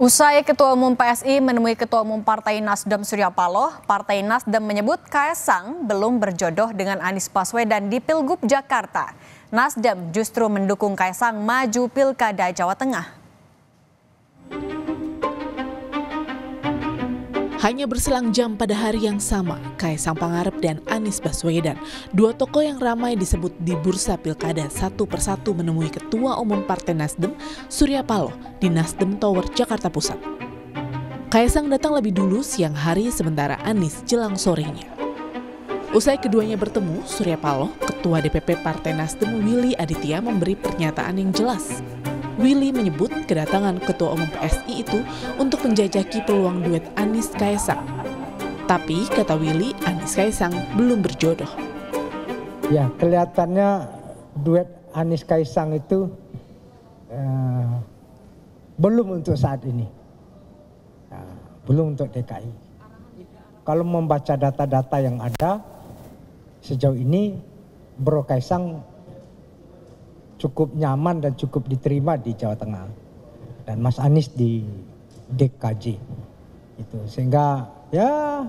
Usai Ketua Umum PSI menemui Ketua Umum Partai Nasdem Surya Paloh, Partai Nasdem menyebut Kaesang belum berjodoh dengan Anies Baswedan di Pilgub Jakarta. Nasdem justru mendukung Kaesang maju Pilkada Jawa Tengah. Hanya berselang jam pada hari yang sama, Kaesang Pangarep dan Anies Baswedan, dua tokoh yang ramai disebut di bursa pilkada satu persatu menemui Ketua Umum Partai Nasdem, Surya Paloh, di Nasdem Tower, Jakarta Pusat. Kaesang datang lebih dulu siang hari, sementara Anies jelang sorenya. Usai keduanya bertemu, Surya Paloh, Ketua DPP Partai Nasdem Willy Aditya memberi pernyataan yang jelas. Willy menyebut kedatangan Ketua Umum PSI itu untuk menjajaki peluang duet Anies-Kaesang. Tapi, kata Willy, Anies-Kaesang belum berjodoh. Ya, kelihatannya duet Anies-Kaesang itu belum untuk saat ini. Nah, belum untuk DKI. Kalau membaca data-data yang ada, sejauh ini Bro Kaesang cukup nyaman dan cukup diterima di Jawa Tengah dan Mas Anies di DKJ itu, sehingga ya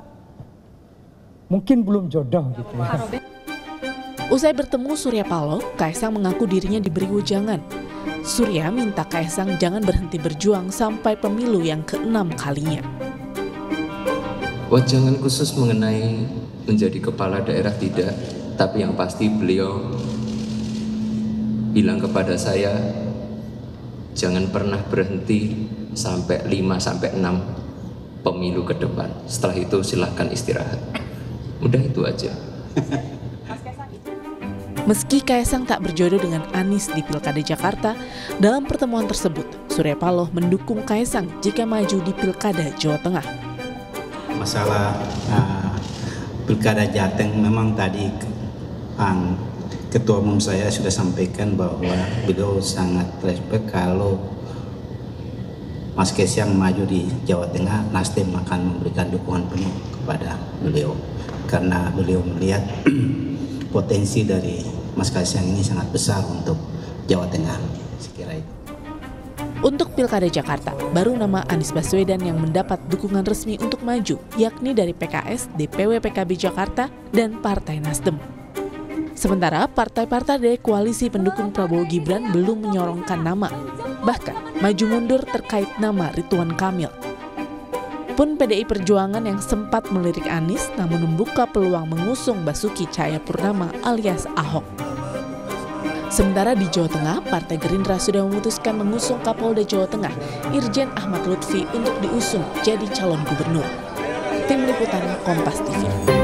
mungkin belum jodoh gitu. Usai bertemu Surya Paloh, Kaesang mengaku dirinya diberi wejangan. Surya minta Kaesang jangan berhenti berjuang sampai pemilu yang ke-6 kalinya. Wejangan khusus mengenai menjadi kepala daerah tidak, tapi yang pasti beliau bilang kepada saya, jangan pernah berhenti sampai 5-6 pemilu ke depan. Setelah itu silahkan istirahat. Udah itu aja. Meski Kaesang tak berjodoh dengan Anies di Pilkada Jakarta, dalam pertemuan tersebut Surya Paloh mendukung Kaesang jika maju di Pilkada Jawa Tengah. Masalah Pilkada Jateng memang tadi Ketua Umum saya sudah sampaikan bahwa beliau sangat respect kalau Mas Kaesang maju di Jawa Tengah, Nasdem akan memberikan dukungan penuh kepada beliau. Karena beliau melihat potensi dari Mas Kaesang ini sangat besar untuk Jawa Tengah, sekira itu. Untuk Pilkada Jakarta, baru nama Anies Baswedan yang mendapat dukungan resmi untuk maju, yakni dari PKS, DPW PKB Jakarta, dan Partai Nasdem. Sementara partai-partai dari koalisi pendukung Prabowo Gibran belum menyorongkan nama, bahkan maju mundur terkait nama Ridwan Kamil. Pun PDI Perjuangan yang sempat melirik Anies namun membuka peluang mengusung Basuki Cahaya Purnama alias Ahok. Sementara di Jawa Tengah, Partai Gerindra sudah memutuskan mengusung Kapolda Jawa Tengah Irjen Ahmad Lutfi untuk diusung jadi calon gubernur. Tim Liputan Kompas TV.